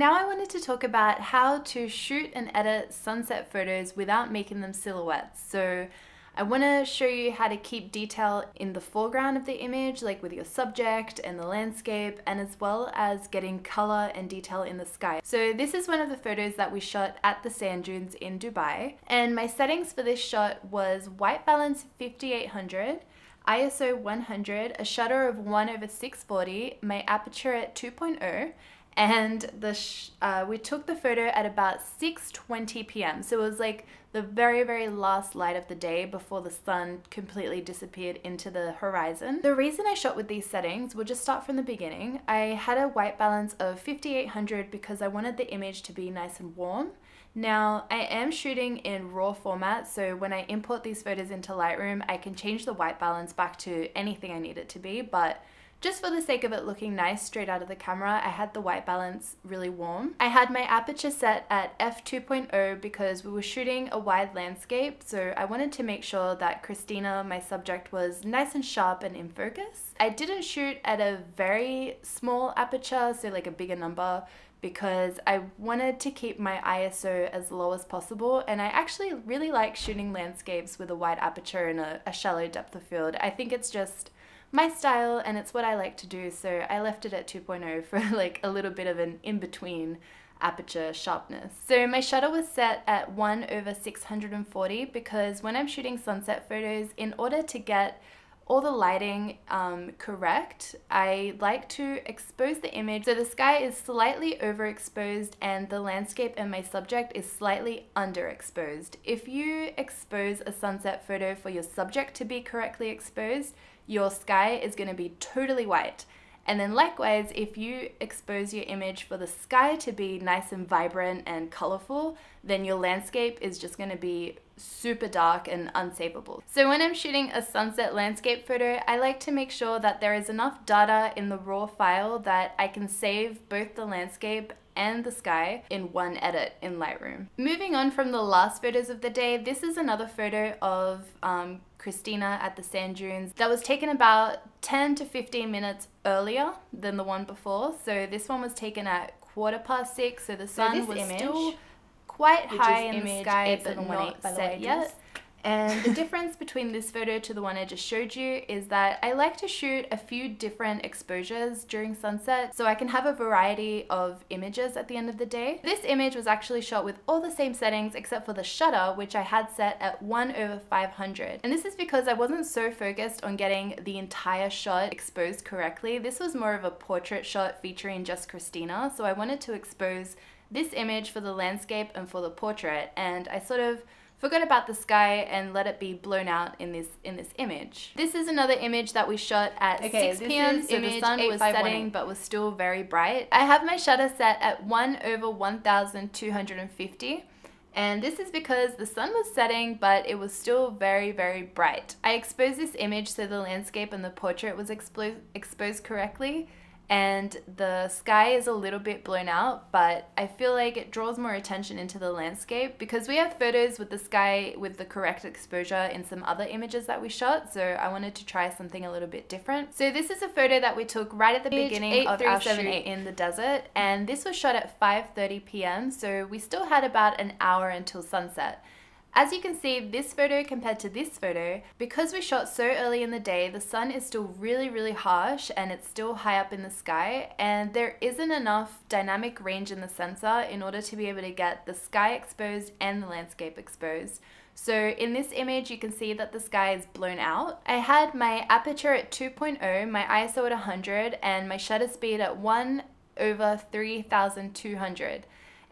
Now I wanted to talk about how to shoot and edit sunset photos without making them silhouettes. So I want to show you how to keep detail in the foreground of the image, like with your subject and the landscape, and as well as getting color and detail in the sky. So this is one of the photos that we shot at the sand dunes in Dubai, and my settings for this shot was white balance 5800, ISO 100, a shutter of 1/640, my aperture at 2.0, and we took the photo at about 6:20 p.m. So it was like the very, very last light of the day before the sun completely disappeared into the horizon. The reason I shot with these settings, we'll just start from the beginning. I had a white balance of 5800 because I wanted the image to be nice and warm. Now, I am shooting in RAW format, so when I import these photos into Lightroom, I can change the white balance back to anything I need it to be, but just for the sake of it looking nice straight out of the camera, I had the white balance really warm. I had my aperture set at f2.0 because we were shooting a wide landscape, so I wanted to make sure that Christina, my subject, was nice and sharp and in focus. I didn't shoot at a very small aperture, so like a bigger number, because I wanted to keep my ISO as low as possible, and I actually really like shooting landscapes with a wide aperture and a shallow depth of field. I think it's just my style and it's what I like to do, so I left it at 2.0 for like a little bit of an in-between aperture sharpness. So my shutter was set at 1/640 because when I'm shooting sunset photos, in order to get all the lighting correct, I like to expose the image so the sky is slightly overexposed and the landscape and my subject is slightly underexposed. If you expose a sunset photo for your subject to be correctly exposed, your sky is going to be totally white. And then likewise, if you expose your image for the sky to be nice and vibrant and colorful, then your landscape is just going to be super dark and unsavable. So when I'm shooting a sunset landscape photo, I like to make sure that there is enough data in the raw file that I can save both the landscape and the sky in one edit in Lightroom. Moving on from the last photos of the day, this is another photo of Christina at the sand dunes that was taken about 10 to 15 minutes earlier than the one before. So this one was taken at 6:15, so the sun was still quite high in the sky but not set yet. And the difference between this photo to the one I just showed you is that I like to shoot a few different exposures during sunset so I can have a variety of images at the end of the day. This image was actually shot with all the same settings except for the shutter, which I had set at 1/500. And this is because I wasn't so focused on getting the entire shot exposed correctly. This was more of a portrait shot featuring just Christina, so I wanted to expose this image for the landscape and for the portrait, and I sort of forgot about the sky and let it be blown out in this image. This is another image that we shot at 6 p.m. So the sun was setting but was still very bright. I have my shutter set at 1/1250. And this is because the sun was setting, but it was still very, very bright. I exposed this image so the landscape and the portrait was exposed correctly. And the sky is a little bit blown out, but I feel like it draws more attention into the landscape because we have photos with the sky with the correct exposure in some other images that we shot, so I wanted to try something a little bit different. So this is a photo that we took right at the beginning of our shoot in the desert, and this was shot at 5:30 p.m, so we still had about an hour until sunset. As you can see, this photo compared to this photo, because we shot so early in the day, the sun is still really, really harsh and it's still high up in the sky, and there isn't enough dynamic range in the sensor in order to be able to get the sky exposed and the landscape exposed. So in this image, you can see that the sky is blown out. I had my aperture at 2.0, my ISO at 100, and my shutter speed at 1/3200.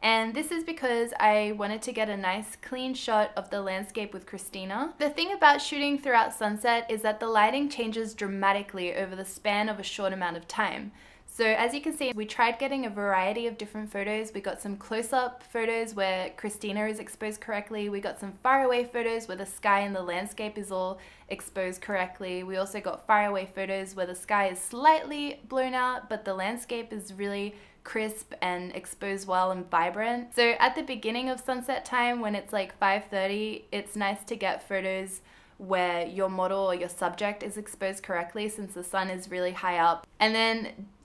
And this is because I wanted to get a nice clean shot of the landscape with Christina. The thing about shooting throughout sunset is that the lighting changes dramatically over the span of a short amount of time. So as you can see, we tried getting a variety of different photos. We got some close-up photos where Christina is exposed correctly. We got some faraway photos where the sky and the landscape is all exposed correctly. We also got faraway photos where the sky is slightly blown out, but the landscape is really crisp and exposed well and vibrant. So at the beginning of sunset time, when it's like 5:30, it's nice to get photos where your model or your subject is exposed correctly since the sun is really high up. And then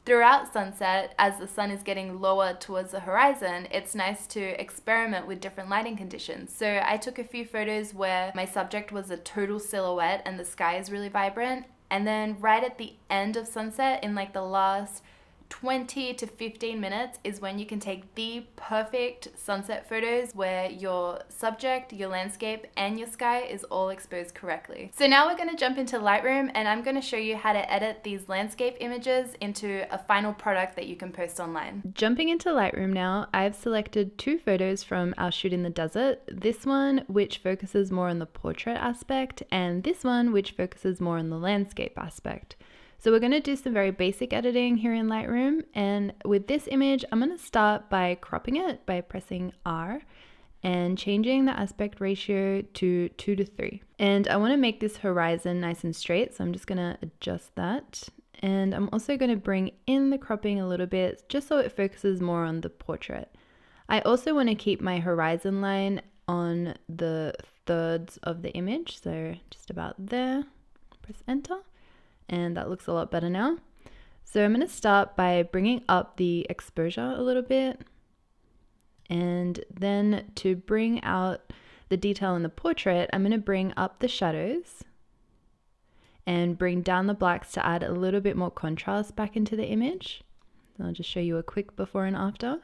Throughout sunset, as the sun is getting lower towards the horizon, it's nice to experiment with different lighting conditions. So I took a few photos where my subject was a total silhouette and the sky is really vibrant. And then right at the end of sunset, in like the last 20 to 15 minutes, is when you can take the perfect sunset photos where your subject, your landscape, and your sky is all exposed correctly. So now we're going to jump into Lightroom, and I'm going to show you how to edit these landscape images into a final product that you can post online. Jumping into Lightroom now, I've selected two photos from our shoot in the desert. This one, which focuses more on the portrait aspect, and this one, which focuses more on the landscape aspect. So we're going to do some very basic editing here in Lightroom, and with this image I'm going to start by cropping it by pressing R and changing the aspect ratio to 2:3. And I want to make this horizon nice and straight, so I'm just going to adjust that, and I'm also going to bring in the cropping a little bit just so it focuses more on the portrait. I also want to keep my horizon line on the thirds of the image, so just about there. Press enter. And that looks a lot better now. So I'm going to start by bringing up the exposure a little bit, and then to bring out the detail in the portrait, I'm going to bring up the shadows and bring down the blacks to add a little bit more contrast back into the image. I'll just show you a quick before and after.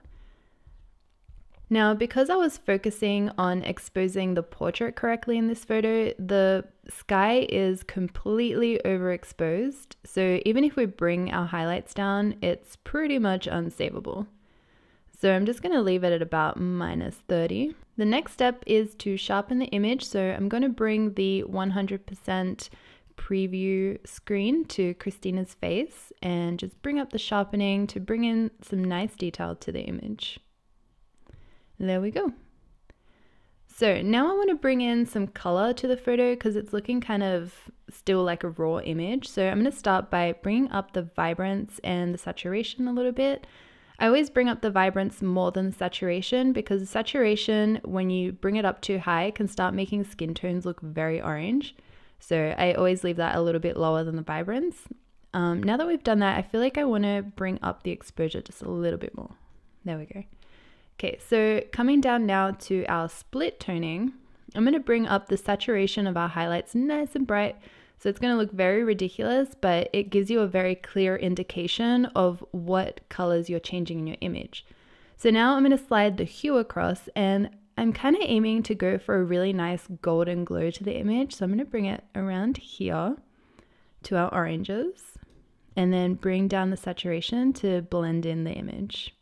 Now, because I was focusing on exposing the portrait correctly in this photo, the sky is completely overexposed. So even if we bring our highlights down, it's pretty much unsavable. So I'm just going to leave it at about -30. The next step is to sharpen the image. So I'm going to bring the 100% preview screen to Christina's face and just bring up the sharpening to bring in some nice detail to the image. There we go. So now I want to bring in some color to the photo because it's looking kind of still like a raw image. So I'm going to start by bringing up the vibrance and the saturation a little bit. I always bring up the vibrance more than the saturation because the saturation, when you bring it up too high, can start making skin tones look very orange. So I always leave that a little bit lower than the vibrance. Now that we've done that, I feel like I want to bring up the exposure just a little bit more. There we go. Okay, so coming down now to our split toning, I'm going to bring up the saturation of our highlights nice and bright. So it's going to look very ridiculous, but it gives you a very clear indication of what colors you're changing in your image. So now I'm going to slide the hue across, and I'm kind of aiming to go for a really nice golden glow to the image. So I'm going to bring it around here to our oranges and then bring down the saturation to blend in the image.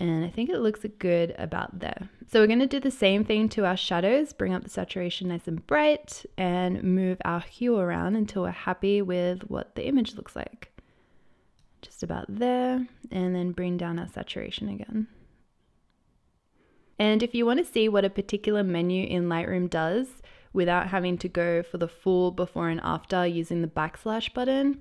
And I think it looks good about there. So we're going to do the same thing to our shadows, bring up the saturation nice and bright, and move our hue around until we're happy with what the image looks like. Just about there, and then bring down our saturation again. And if you want to see what a particular menu in Lightroom does without having to go for the full before and after using the backslash button,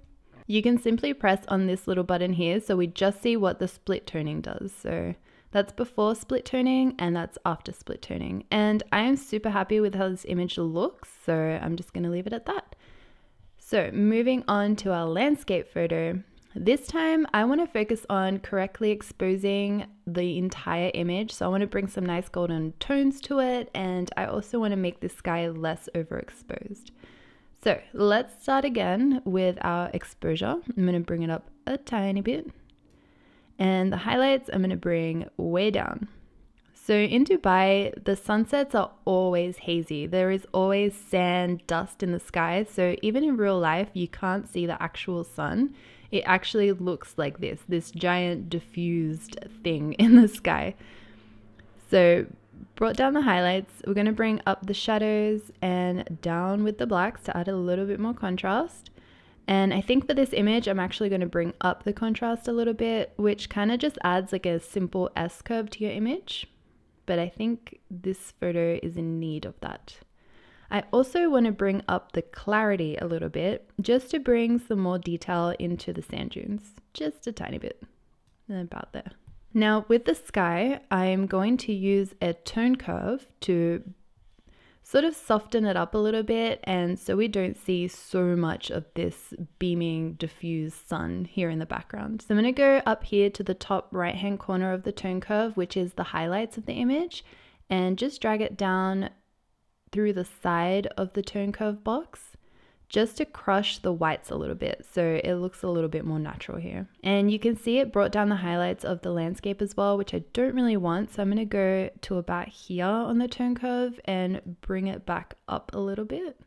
you can simply press on this little button here, so we just see what the split toning does. So that's before split toning and that's after split toning. And I am super happy with how this image looks, so I'm just going to leave it at that. So moving on to our landscape photo. This time I want to focus on correctly exposing the entire image. So I want to bring some nice golden tones to it, and I also want to make the sky less overexposed. So let's start again with our exposure. I'm going to bring it up a tiny bit, and the highlights I'm going to bring way down. So in Dubai, the sunsets are always hazy. There is always sand, dust in the sky. So even in real life, you can't see the actual sun. It actually looks like this giant diffused thing in the sky. So brought down the highlights, we're going to bring up the shadows and down with the blacks to add a little bit more contrast. And I think for this image, I'm actually going to bring up the contrast a little bit, which kind of just adds like a simple S-curve to your image. But I think this photo is in need of that. I also want to bring up the clarity a little bit, just to bring some more detail into the sand dunes, just a tiny bit, about there. Now with the sky, I'm going to use a tone curve to sort of soften it up a little bit, and so we don't see so much of this beaming diffused sun here in the background. So I'm going to go up here to the top right hand corner of the tone curve, which is the highlights of the image, and just drag it down through the side of the tone curve box, just to crush the whites a little bit, so it looks a little bit more natural here. And you can see it brought down the highlights of the landscape as well, which I don't really want, so I'm going to go to about here on the tone curve and bring it back up a little bit.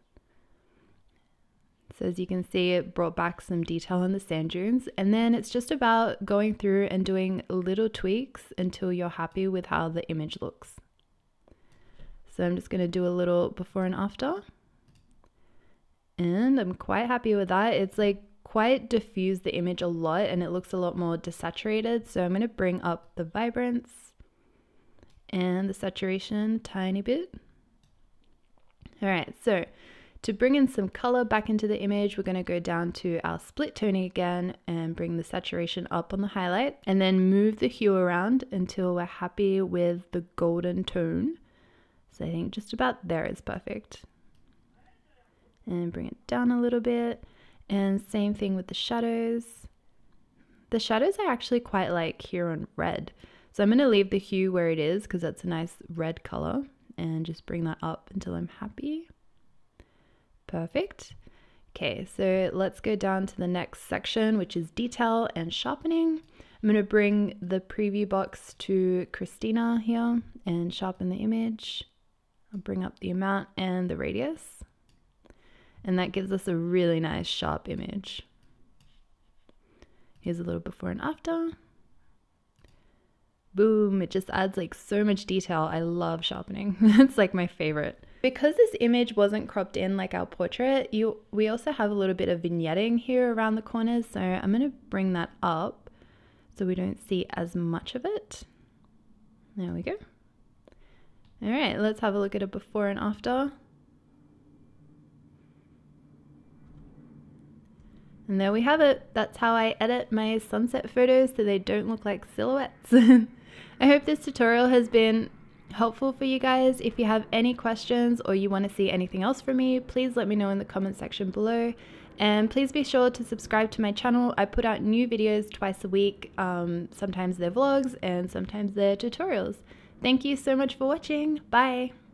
So as you can see, it brought back some detail on the sand dunes, and then it's just about going through and doing little tweaks until you're happy with how the image looks. So I'm just going to do a little before and after. And I'm quite happy with that. It's like quite diffused the image a lot, and it looks a lot more desaturated. So I'm going to bring up the vibrance and the saturation a tiny bit. All right, so to bring in some color back into the image, we're going to go down to our split toning again and bring the saturation up on the highlight, and then move the hue around until we're happy with the golden tone. So I think just about there is perfect. And bring it down a little bit, and same thing with the shadows. The shadows I actually quite like here on red, so I'm going to leave the hue where it is because that's a nice red color, and just bring that up until I'm happy. Perfect. Okay, so let's go down to the next section, which is detail and sharpening. I'm going to bring the preview box to Christina here and sharpen the image. I'll bring up the amount and the radius. And that gives us a really nice sharp image. Here's a little before and after. Boom, it just adds like so much detail. I love sharpening. It's like my favorite. Because this image wasn't cropped in like our portrait, we also have a little bit of vignetting here around the corners. So I'm going to bring that up so we don't see as much of it. There we go. All right, let's have a look at a before and after. And there we have it. That's how I edit my sunset photos so they don't look like silhouettes. I hope this tutorial has been helpful for you guys. If you have any questions or you want to see anything else from me, please let me know in the comment section below. And please be sure to subscribe to my channel. I put out new videos twice a week. Sometimes they're vlogs and sometimes they're tutorials. Thank you so much for watching. Bye.